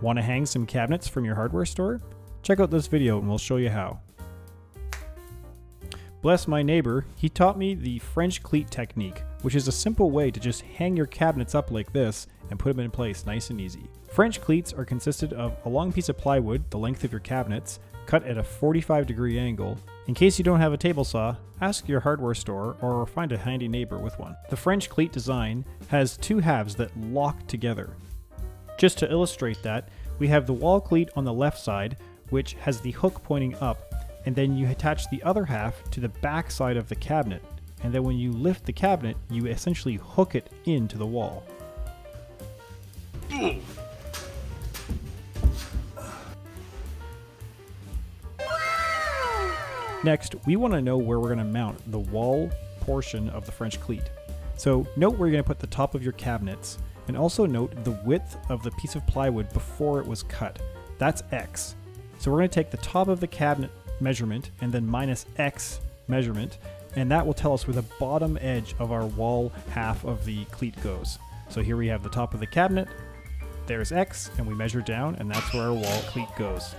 Want to hang some cabinets from your hardware store? Check out this video and we'll show you how. Bless my neighbor, he taught me the French cleat technique, which is a simple way to just hang your cabinets up like this and put them in place nice and easy. French cleats are consisted of a long piece of plywood, the length of your cabinets, cut at a 45-degree angle. In case you don't have a table saw, ask your hardware store or find a handy neighbor with one. The French cleat design has two halves that lock together. Just to illustrate that, we have the wall cleat on the left side, which has the hook pointing up, and then you attach the other half to the back side of the cabinet. And then when you lift the cabinet, you essentially hook it into the wall. Next, we want to know where we're going to mount the wall portion of the French cleat. So note where you're going to put the top of your cabinets, and also note the width of the piece of plywood before it was cut. That's X. So we're going to take the top of the cabinet measurement and then minus X measurement, and that will tell us where the bottom edge of our wall half of the cleat goes. So here we have the top of the cabinet, there's X, and we measure down, and that's where our wall cleat goes.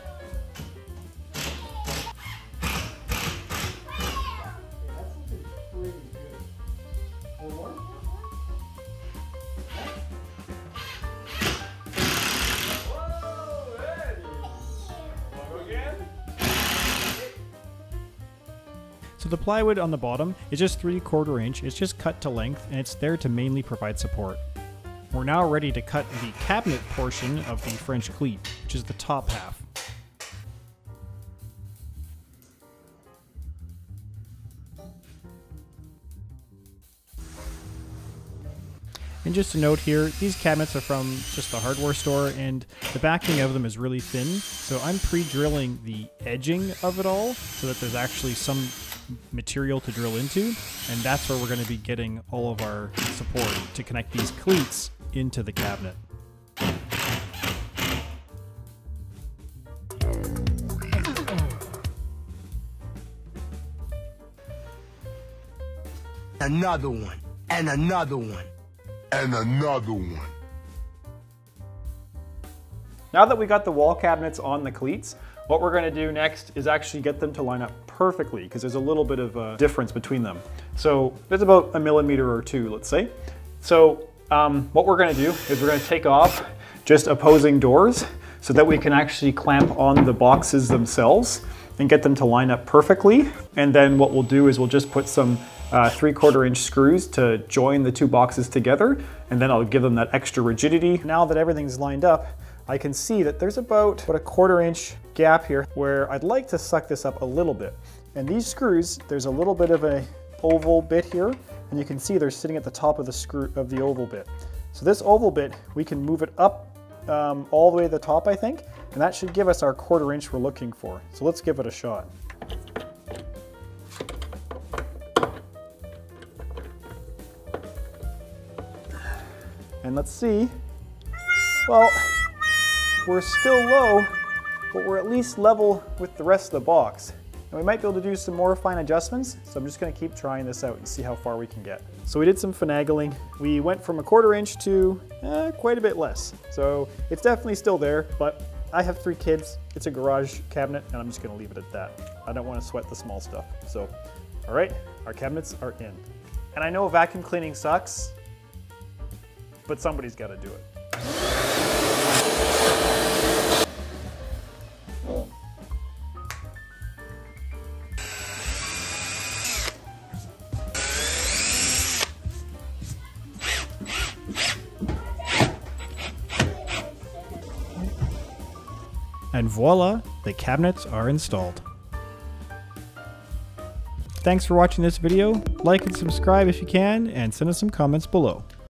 So the plywood on the bottom is just 3/4 inch, it's just cut to length, and it's there to mainly provide support. We're now ready to cut the cabinet portion of the French cleat, which is the top half. And just a note here, these cabinets are from just the hardware store, and the backing of them is really thin, so I'm pre-drilling the edging of it all so that there's actually some material to drill into, and that's where we're going to be getting all of our support to connect these cleats into the cabinet. Another one, and another one, and another one. Now that we got the wall cabinets on the cleats, what we're going to do next is actually get them to line up perfectly, because there's a little bit of a difference between them. So there's about 1 mm or 2, let's say. So what we're going to do is we're going to take off just opposing doors so that we can actually clamp on the boxes themselves and get them to line up perfectly. And then what we'll do is we'll just put some 3/4 inch screws to join the two boxes together, and then I'll give them that extra rigidity. Now that everything's lined up, I can see that there's about a 1/4 inch gap here where I'd like to suck this up a little bit. And these screws, there's a little bit of an oval bit here, and you can see they're sitting at the top of the oval bit. So this oval bit, we can move it up all the way to the top, I think, and that should give us our 1/4 inch we're looking for. So let's give it a shot. And let's see. Well, we're still low, but we're at least level with the rest of the box. And we might be able to do some more fine adjustments, so I'm just going to keep trying this out and see how far we can get. So we did some finagling. We went from a 1/4 inch to quite a bit less. So it's definitely still there, but I have 3 kids, it's a garage cabinet, and I'm just going to leave it at that. I don't want to sweat the small stuff. So, all right, our cabinets are in. And I know vacuum cleaning sucks, but somebody's got to do it. And voila, the cabinets are installed. Thanks for watching this video. Like and subscribe if you can, and send us some comments below.